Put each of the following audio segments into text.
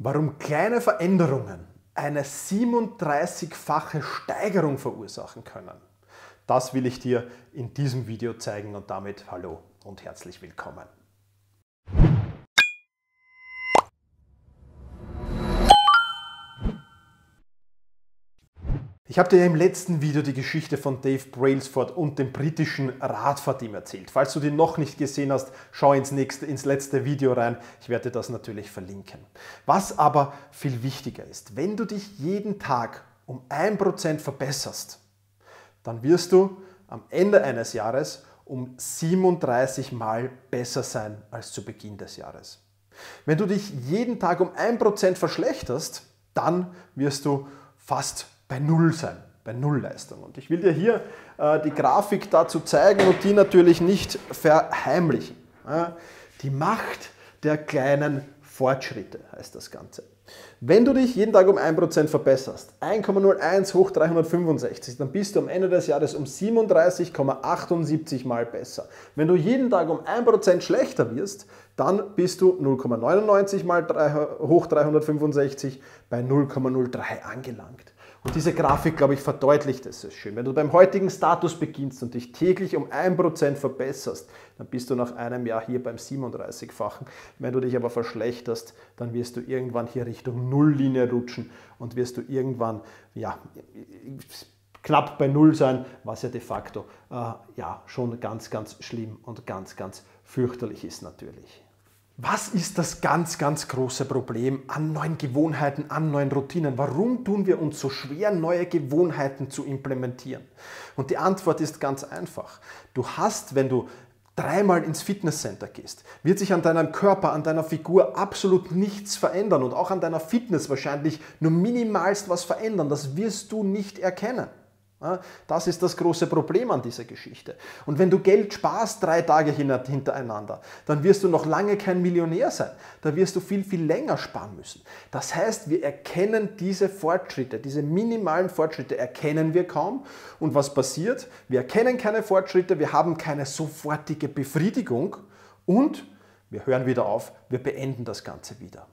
Warum kleine Veränderungen eine 37-fache Steigerung verursachen können, das will ich dir in diesem Video zeigen und damit hallo und herzlich willkommen. Ich habe dir im letzten Video die Geschichte von Dave Brailsford und dem britischen Radfahrteam erzählt. Falls du die noch nicht gesehen hast, schau ins letzte Video rein. Ich werde dir das natürlich verlinken. Was aber viel wichtiger ist, wenn du dich jeden Tag um 1% verbesserst, dann wirst du am Ende eines Jahres um 37 Mal besser sein als zu Beginn des Jahres. Wenn du dich jeden Tag um 1% verschlechterst, dann wirst du fast bei Null sein, bei Nullleistung. Und ich will dir hier die Grafik dazu zeigen und die natürlich nicht verheimlichen. Die Macht der kleinen Fortschritte heißt das Ganze. Wenn du dich jeden Tag um 1% verbesserst, 1,01 hoch 365, dann bist du am Ende des Jahres um 37,78 Mal besser. Wenn du jeden Tag um 1% schlechter wirst, dann bist du 0,99 mal hoch 365 bei 0,03 angelangt. Und diese Grafik, glaube ich, verdeutlicht es so schön. Wenn du beim heutigen Status beginnst und dich täglich um 1% verbesserst, dann bist du nach einem Jahr hier beim 37-fachen. Wenn du dich aber verschlechterst, dann wirst du irgendwann hier Richtung Nulllinie rutschen und wirst du irgendwann knapp bei Null sein, was ja de facto schon ganz, ganz schlimm und ganz, ganz fürchterlich ist natürlich. Was ist das ganz, ganz große Problem an neuen Gewohnheiten, an neuen Routinen? Warum tun wir uns so schwer, neue Gewohnheiten zu implementieren? Und die Antwort ist ganz einfach. Du hast, wenn du dreimal ins Fitnesscenter gehst, wird sich an deinem Körper, an deiner Figur absolut nichts verändern und auch an deiner Fitness wahrscheinlich nur minimalst was verändern. Das wirst du nicht erkennen. Das ist das große Problem an dieser Geschichte. Und wenn du Geld sparst 3 Tage hintereinander, dann wirst du noch lange kein Millionär sein. Da wirst du viel, viel länger sparen müssen. Das heißt, wir erkennen diese Fortschritte, diese minimalen Fortschritte erkennen wir kaum. Und was passiert? Wir erkennen keine Fortschritte, wir haben keine sofortige Befriedigung und wir hören wieder auf, wir beenden das Ganze wieder.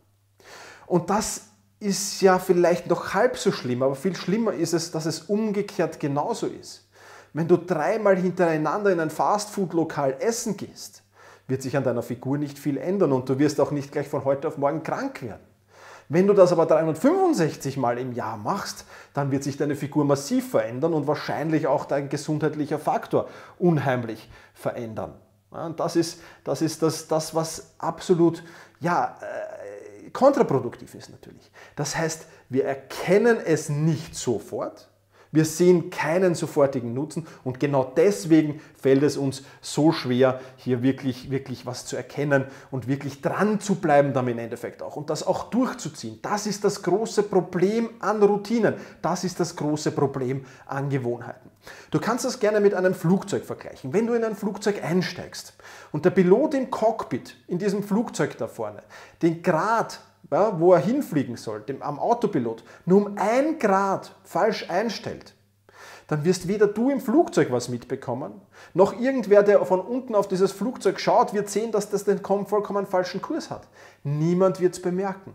Und das ist ja vielleicht noch halb so schlimm, aber viel schlimmer ist es, dass es umgekehrt genauso ist. Wenn du 3-mal hintereinander in ein Fastfood-Lokal essen gehst, wird sich an deiner Figur nicht viel ändern und du wirst auch nicht gleich von heute auf morgen krank werden. Wenn du das aber 365 Mal im Jahr machst, dann wird sich deine Figur massiv verändern und wahrscheinlich auch dein gesundheitlicher Faktor unheimlich verändern. Ja, und das ist das, was absolut kontraproduktiv ist natürlich. Das heißt, wir erkennen es nicht sofort, wir sehen keinen sofortigen Nutzen und genau deswegen fällt es uns so schwer, hier wirklich was zu erkennen und wirklich dran zu bleiben dann im Endeffekt auch und das auch durchzuziehen. Das ist das große Problem an Routinen, das ist das große Problem an Gewohnheiten. Du kannst das gerne mit einem Flugzeug vergleichen. Wenn du in ein Flugzeug einsteigst und der Pilot im Cockpit, in diesem Flugzeug da vorne, den Grad, wo er hinfliegen soll, am Autopilot, nur um 1 Grad falsch einstellt, dann wirst weder du im Flugzeug was mitbekommen, noch irgendwer, der von unten auf dieses Flugzeug schaut, wird sehen, dass das den vollkommen falschen Kurs hat. Niemand wird es bemerken.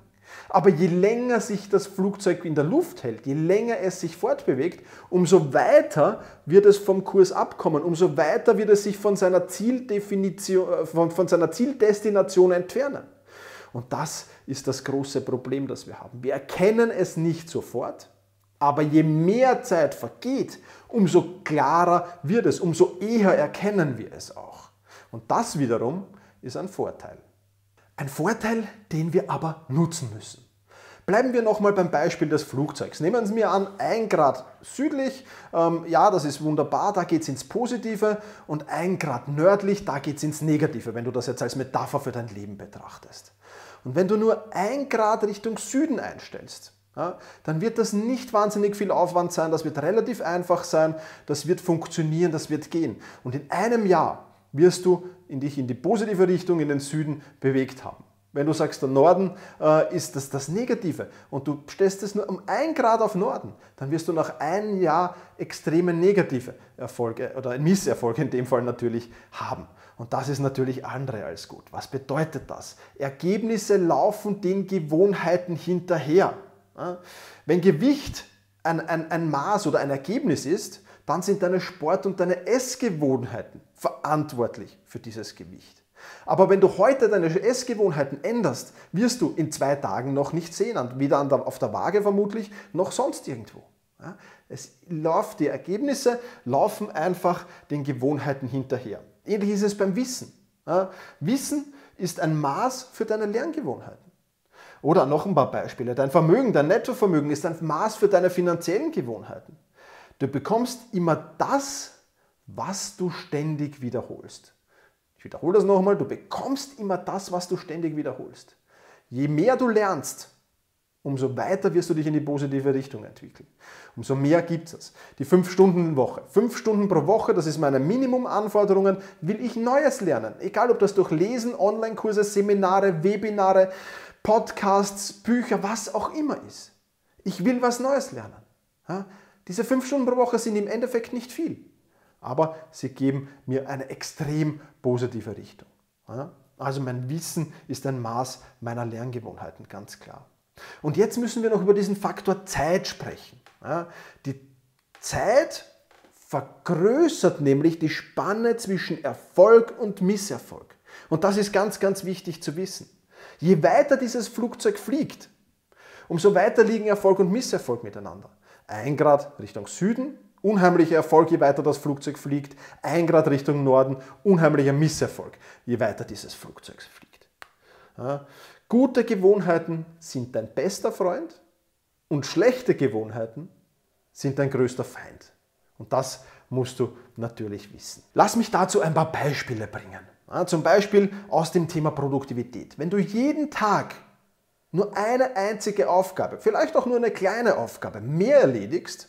Aber je länger sich das Flugzeug in der Luft hält, je länger es sich fortbewegt, umso weiter wird es vom Kurs abkommen, umso weiter wird es sich von seiner Zieldestination entfernen. Und das ist das große Problem, das wir haben. Wir erkennen es nicht sofort, aber je mehr Zeit vergeht, umso klarer wird es, umso eher erkennen wir es auch. Und das wiederum ist ein Vorteil. Ein Vorteil, den wir aber nutzen müssen. Bleiben wir nochmal beim Beispiel des Flugzeugs. Nehmen Sie mir an, 1 Grad südlich, das ist wunderbar, da geht es ins Positive und 1 Grad nördlich, da geht es ins Negative, wenn du das jetzt als Metapher für dein Leben betrachtest. Und wenn du nur 1 Grad Richtung Süden einstellst, dann wird das nicht wahnsinnig viel Aufwand sein, das wird relativ einfach sein, das wird funktionieren, das wird gehen. Und in einem Jahr wirst du dich in die positive Richtung, in den Süden bewegt haben. Wenn du sagst, der Norden ist das Negative und du stellst es nur um 1 Grad auf Norden, dann wirst du nach einem Jahr extreme negative Erfolge oder Misserfolge in dem Fall natürlich haben. Und das ist natürlich andere als gut. Was bedeutet das? Ergebnisse laufen den Gewohnheiten hinterher. Wenn Gewicht ein Maß oder ein Ergebnis ist, dann sind deine Sport- und deine Essgewohnheiten verantwortlich für dieses Gewicht. Aber wenn du heute deine Essgewohnheiten änderst, wirst du in 2 Tagen noch nicht sehen, weder auf der Waage vermutlich, noch sonst irgendwo. Die Ergebnisse laufen einfach den Gewohnheiten hinterher. Ähnlich ist es beim Wissen. Wissen ist ein Maß für deine Lerngewohnheiten. Oder noch ein paar Beispiele. Dein Vermögen, dein Nettovermögen ist ein Maß für deine finanziellen Gewohnheiten. Du bekommst immer das, was du ständig wiederholst. Ich wiederhole das nochmal. Du bekommst immer das, was du ständig wiederholst. Je mehr du lernst, umso weiter wirst du dich in die positive Richtung entwickeln. Umso mehr gibt es. Die 5-Stunden-Woche. 5 Stunden pro Woche, das ist meine Minimumanforderungen, will ich Neues lernen. Egal, ob das durch Lesen, Online-Kurse, Seminare, Webinare, Podcasts, Bücher, was auch immer ist. Ich will was Neues lernen. Diese 5 Stunden pro Woche sind im Endeffekt nicht viel, aber sie geben mir eine extrem positive Richtung. Also mein Wissen ist ein Maß meiner Lerngewohnheiten, ganz klar. Und jetzt müssen wir noch über diesen Faktor Zeit sprechen. Die Zeit vergrößert nämlich die Spanne zwischen Erfolg und Misserfolg. Und das ist ganz, ganz wichtig zu wissen. Je weiter dieses Flugzeug fliegt, umso weiter liegen Erfolg und Misserfolg miteinander. 1 Grad Richtung Süden, unheimlicher Erfolg, je weiter das Flugzeug fliegt. 1 Grad Richtung Norden, unheimlicher Misserfolg, je weiter dieses Flugzeug fliegt. Gute Gewohnheiten sind dein bester Freund und schlechte Gewohnheiten sind dein größter Feind. Und das musst du natürlich wissen. Lass mich dazu ein paar Beispiele bringen. Zum Beispiel aus dem Thema Produktivität. Wenn du jeden Tag nur eine einzige Aufgabe, vielleicht auch nur eine kleine Aufgabe, mehr erledigst,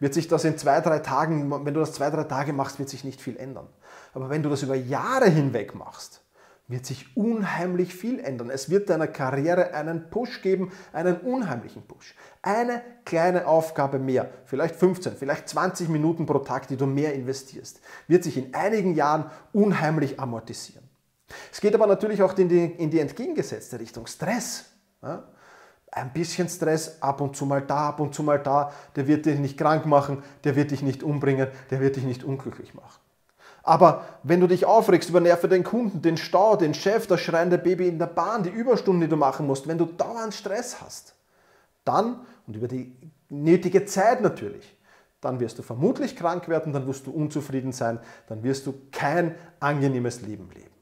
wird sich das in 2-3 Tagen, wenn du das 2-3 Tage machst, wird sich nicht viel ändern. Aber wenn du das über Jahre hinweg machst, wird sich unheimlich viel ändern. Es wird deiner Karriere einen Push geben, einen unheimlichen Push. Eine kleine Aufgabe mehr, vielleicht 15, vielleicht 20 Minuten pro Tag, die du mehr investierst, wird sich in einigen Jahren unheimlich amortisieren. Es geht aber natürlich auch in die entgegengesetzte Richtung, Stress. Ein bisschen Stress, ab und zu mal da, der wird dich nicht krank machen, der wird dich nicht umbringen, der wird dich nicht unglücklich machen. Aber wenn du dich aufregst über Nerven, den Kunden, den Stau, den Chef, das schreiende Baby in der Bahn, die Überstunden, die du machen musst, wenn du dauernd Stress hast, dann, und über die nötige Zeit natürlich, dann wirst du vermutlich krank werden, dann wirst du unzufrieden sein, dann wirst du kein angenehmes Leben leben.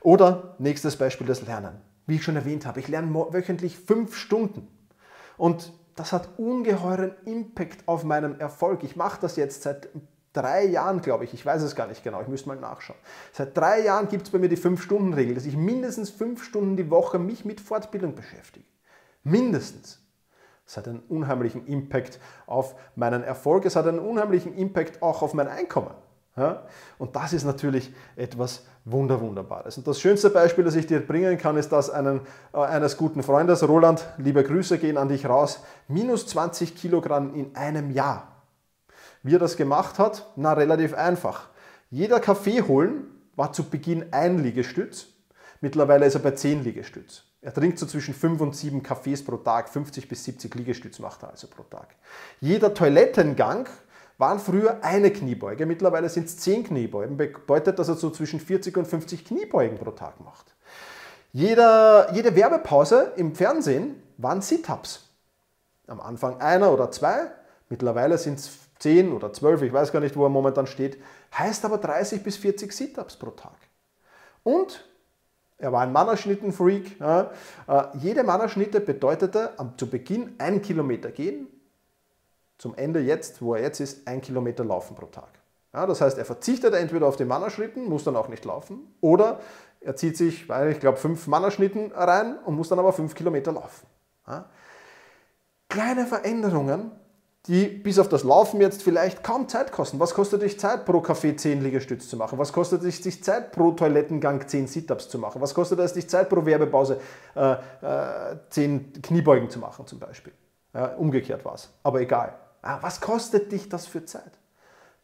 Oder nächstes Beispiel, das Lernen. Wie ich schon erwähnt habe, ich lerne wöchentlich 5 Stunden. Und das hat ungeheuren Impact auf meinen Erfolg. Ich mache das jetzt seit 3 Jahren, glaube ich. Ich weiß es gar nicht genau. Ich müsste mal nachschauen. Seit 3 Jahren gibt es bei mir die 5-Stunden-Regel, dass ich mindestens 5 Stunden die Woche mich mit Fortbildung beschäftige. Mindestens. Es hat einen unheimlichen Impact auf meinen Erfolg. Es hat einen unheimlichen Impact auch auf mein Einkommen. Ja? Und das ist natürlich etwas Wunderbares. Und das schönste Beispiel, das ich dir bringen kann, ist das eines guten Freundes, Roland, liebe Grüße gehen an dich raus, minus 20 Kilogramm in einem Jahr. Wie er das gemacht hat? Na, relativ einfach. Jeder Kaffee holen war zu Beginn 1 Liegestütz, mittlerweile ist er bei 10 Liegestütz. Er trinkt so zwischen 5 und 7 Kaffees pro Tag, 50 bis 70 Liegestütz macht er also pro Tag. Jeder Toilettengang waren früher eine Kniebeuge, mittlerweile sind es 10 Kniebeugen, bedeutet, dass er so zwischen 40 und 50 Kniebeugen pro Tag macht. Jede Werbepause im Fernsehen waren Sit-Ups. Am Anfang 1 oder 2, mittlerweile sind es 10 oder 12, ich weiß gar nicht, wo er momentan steht, heißt aber 30 bis 40 Sit-Ups pro Tag. Und er war ein Mannerschnitten-Freak. Jede Mannerschnitte bedeutete zu Beginn 1 Kilometer gehen, zum Ende jetzt, wo er jetzt ist, 1 Kilometer laufen pro Tag. Ja, das heißt, er verzichtet entweder auf die Mannerschnitten, muss dann auch nicht laufen, oder er zieht sich, ich glaube, 5 Mannerschnitten rein und muss dann aber 5 Kilometer laufen. Ja. Kleine Veränderungen, die bis auf das Laufen jetzt vielleicht kaum Zeit kosten. Was kostet dich Zeit, pro Kaffee 10 Liegestütz zu machen? Was kostet es dich Zeit, pro Toilettengang 10 Sit-Ups zu machen? Was kostet es dich Zeit, pro Werbepause 10 Kniebeugen zu machen zum Beispiel? Ja, umgekehrt war es, aber egal. Was kostet dich das für Zeit?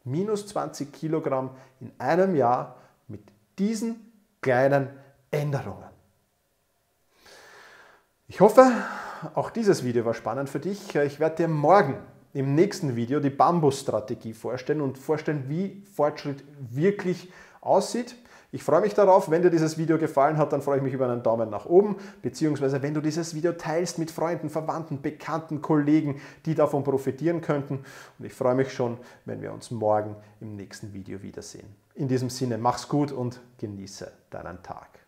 Minus 20 Kilogramm in einem Jahr mit diesen kleinen Änderungen. Ich hoffe, auch dieses Video war spannend für dich. Ich werde dir morgen im nächsten Video die Bambusstrategie vorstellen und vorstellen, wie Fortschritt wirklich aussieht. Ich freue mich darauf. Wenn dir dieses Video gefallen hat, dann freue ich mich über einen Daumen nach oben, beziehungsweise wenn du dieses Video teilst mit Freunden, Verwandten, Bekannten, Kollegen, die davon profitieren könnten. Und ich freue mich schon, wenn wir uns morgen im nächsten Video wiedersehen. In diesem Sinne, mach's gut und genieße deinen Tag.